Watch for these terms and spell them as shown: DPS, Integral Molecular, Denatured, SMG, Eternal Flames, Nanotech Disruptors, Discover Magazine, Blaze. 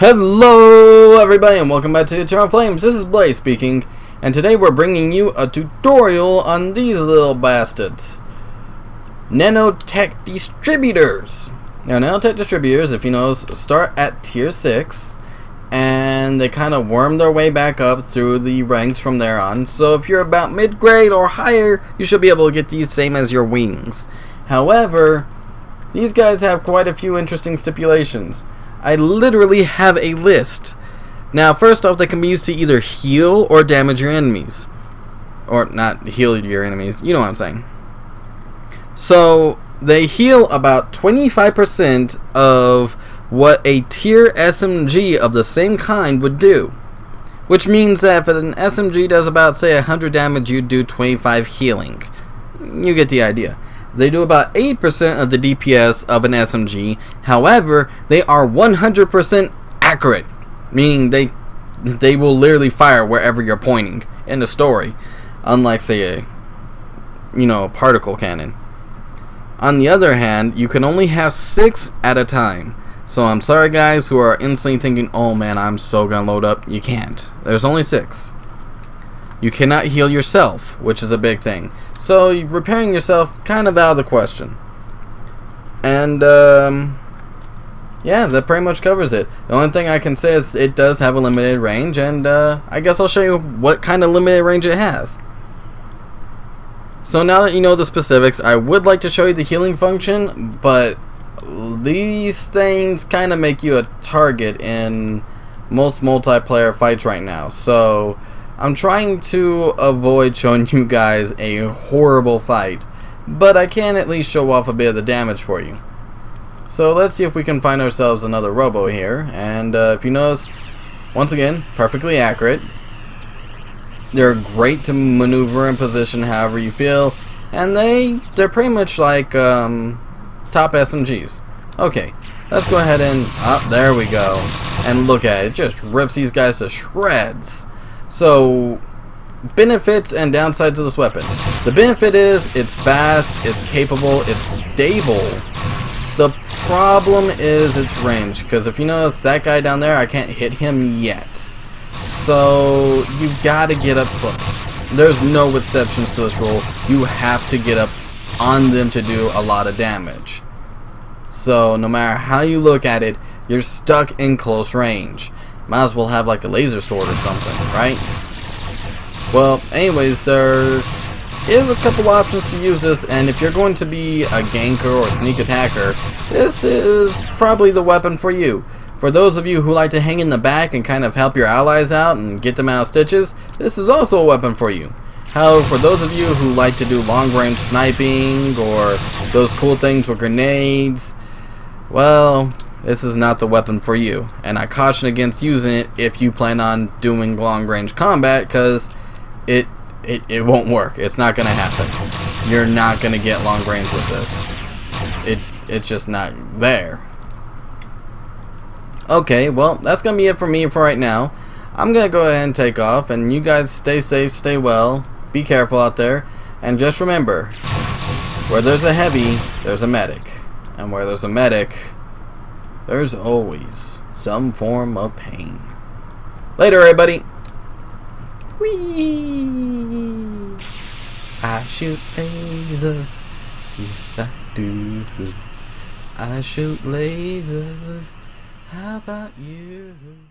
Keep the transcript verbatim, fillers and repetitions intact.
Hello everybody and welcome back to Eternal Flames. This is Blaze speaking, and today we're bringing you a tutorial on these little bastards, Nanotech Disruptors. Now, Nanotech Disruptors, if you notice, start at tier six, and they kind of worm their way back up through the ranks from there on. So if you're about mid-grade or higher, you should be able to get these same as your wings. However, these guys have quite a few interesting stipulations. I literally have a list. Now, first off, they can be used to either heal or damage your enemies. Or not heal your enemies, you know what I'm saying. So, they heal about twenty-five percent of what a tier S M G of the same kind would do. Which means that if an S M G does about, say, one hundred damage, you do twenty-five healing. You get the idea. They do about eight percent of the D P S of an S M G. However, they are one hundred percent accurate, meaning they they will literally fire wherever you're pointing in the story, unlike, say, a you know particle cannon. On the other hand, you can only have six at a time. So I'm sorry guys who are instantly thinking, oh man, I'm so gonna load up. You can't. There's only six. You cannot heal yourself, which is a big thing. So repairing yourself, kind of out of the question. And um, yeah, that pretty much covers it. The only thing I can say is it does have a limited range, and uh, I guess I'll show you what kind of limited range it has. So now that you know the specifics, I would like to show you the healing function, but these things kind of make you a target in most multiplayer fights right now. So I'm trying to avoid showing you guys a horrible fight, but I can at least show off a bit of the damage for you. So let's see if we can find ourselves another robo here, and uh, if you notice, once again, perfectly accurate. They're great to maneuver and position however you feel, and they, they're pretty much like um, top S M Gs. Okay, let's go ahead and, oh, there we go, and look at it, it just rips these guys to shreds. So, benefits and downsides of this weapon. The benefit is it's fast, it's capable, it's stable. The problem is its range, because if you notice that guy down there, I can't hit him yet. So, you've got to get up close. There's no exceptions to this rule. You have to get up on them to do a lot of damage. So, no matter how you look at it, you're stuck in close range. Might as well have like a laser sword or something, right? Well, anyways, there is a couple options to use this, and if you're going to be a ganker or sneak attacker, this is probably the weapon for you. For those of you who like to hang in the back and kind of help your allies out and get them out of stitches, this is also a weapon for you. However, for those of you who like to do long-range sniping or those cool things with grenades, well, this is not the weapon for you, and I caution against using it if you plan on doing long-range combat, because it, it it won't work. It's not gonna happen. You're not gonna get long-range with this. It it's just not there. Okay, well, that's gonna be it for me for right now. I'm gonna go ahead and take off, and you guys stay safe, stay well, be careful out there, and just remember, where there's a heavy, there's a medic, and where there's a medic, there's always some form of pain. Later, everybody. Whee! I shoot lasers. Yes, I do. I shoot lasers. How about you?